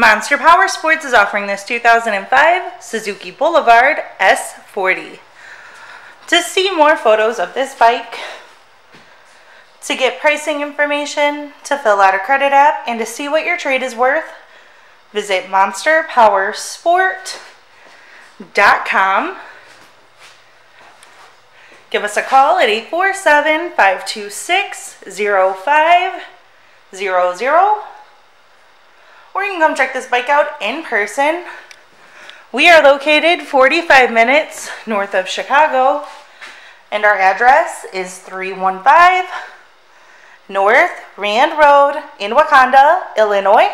Monster Powersports is offering this 2005 Suzuki Boulevard S40. To see more photos of this bike, to get pricing information, to fill out a credit app, and to see what your trade is worth, visit monsterpowersport.com. Give us a call at 847-526-0500, or you can come check this bike out in person. We are located 45 minutes north of Chicago, and our address is 315 North Rand Road in Wauconda, Illinois.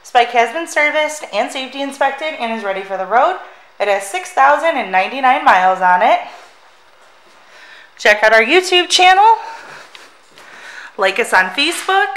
This bike has been serviced and safety inspected and is ready for the road. It has 6,099 miles on it. Check out our YouTube channel, like us on Facebook,